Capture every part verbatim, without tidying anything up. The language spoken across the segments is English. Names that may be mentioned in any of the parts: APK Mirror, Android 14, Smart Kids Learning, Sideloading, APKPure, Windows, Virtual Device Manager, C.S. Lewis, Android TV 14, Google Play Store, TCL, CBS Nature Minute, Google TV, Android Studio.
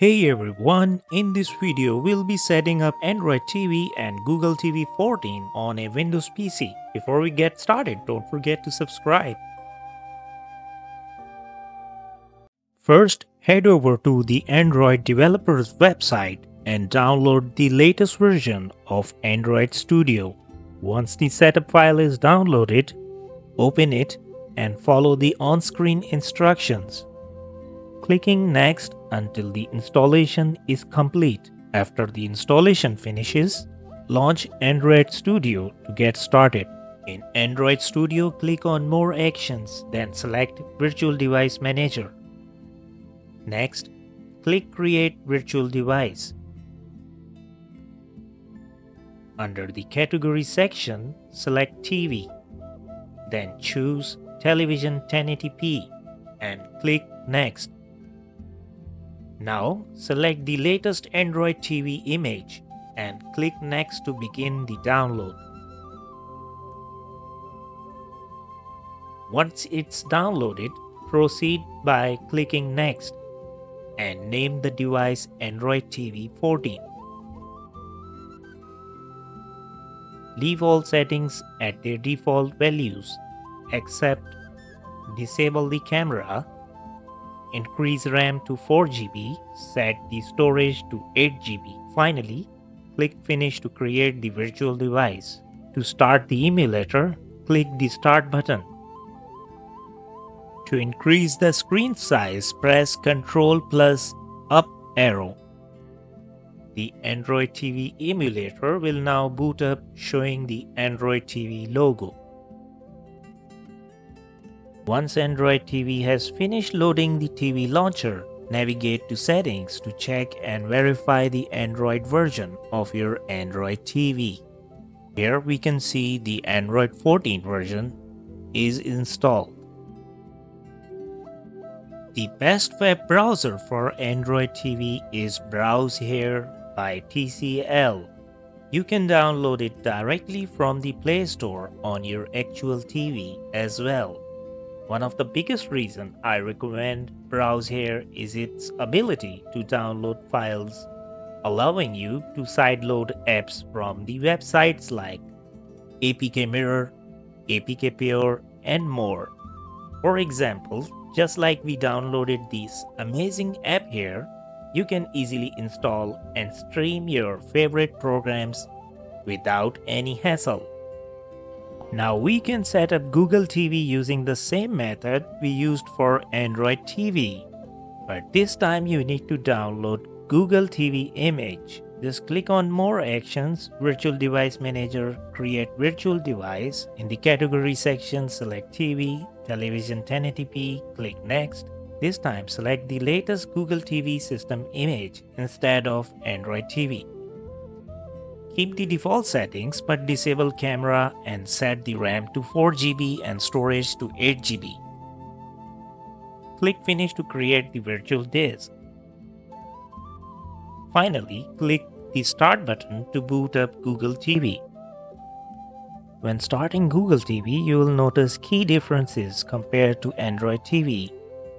Hey everyone, in this video we'll be setting up Android T V and Google T V fourteen on a Windows P C. Before we get started, don't forget to subscribe. First, head over to the Android developers website and download the latest version of Android Studio. Once the setup file is downloaded, open it and follow the on-screen instructions, clicking next until the installation is complete. After the installation finishes, launch Android Studio to get started. In Android Studio, click on More Actions, then select Virtual Device Manager. Next, click Create Virtual Device. Under the Category section, select T V. Then choose Television ten eighty p and click Next. Now select the latest Android T V image and click Next to begin the download. Once it's downloaded, proceed by clicking Next and name the device Android T V fourteen. Leave all settings at their default values except disable the camera, increase RAM to four G B, set the storage to eight G B. Finally, click Finish to create the virtual device. To start the emulator, click the Start button. To increase the screen size, press Ctrl plus up arrow. The Android T V emulator will now boot up, showing the Android T V logo. Once Android T V has finished loading the T V launcher, navigate to Settings to check and verify the Android version of your Android T V. Here we can see the Android fourteen version is installed. The best web browser for Android T V is Browse Here by T C L. You can download it directly from the Play Store on your actual T V as well. One of the biggest reasons I recommend Browse Here is its ability to download files, allowing you to sideload apps from the websites like A P K Mirror, APKPure, and more. For example, just like we downloaded this amazing app here, you can easily install and stream your favorite programs without any hassle. Now we can set up Google T V using the same method we used for Android T V. But this time you need to download Google T V image. Just click on More Actions, Virtual Device Manager, Create Virtual Device. In the Category section, select T V, Television ten eighty p, click Next. This time select the latest Google T V system image instead of Android T V. Keep the default settings but disable camera and set the RAM to four G B and storage to eight G B. Click Finish to create the virtual disk. Finally, click the Start button to boot up Google T V. When starting Google T V, you will notice key differences compared to Android T V.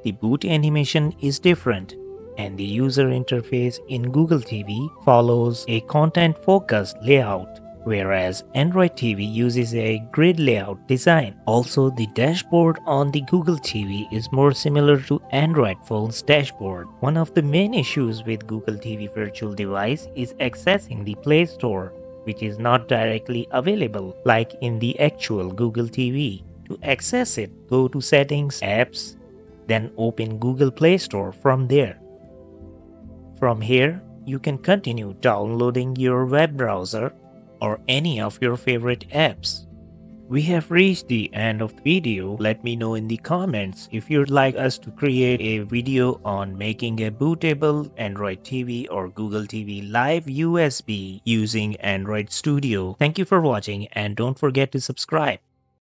The boot animation is different, and the user interface in Google T V follows a content-focused layout, whereas Android T V uses a grid layout design. Also, the dashboard on the Google T V is more similar to Android phone's dashboard. One of the main issues with Google T V virtual device is accessing the Play Store, which is not directly available like in the actual Google T V. To access it, go to Settings, Apps, then open Google Play Store from there. From here, you can continue downloading your web browser or any of your favorite apps. We have reached the end of the video. Let me know in the comments if you'd like us to create a video on making a bootable Android T V or Google T V live U S B using Android Studio. Thank you for watching and don't forget to subscribe.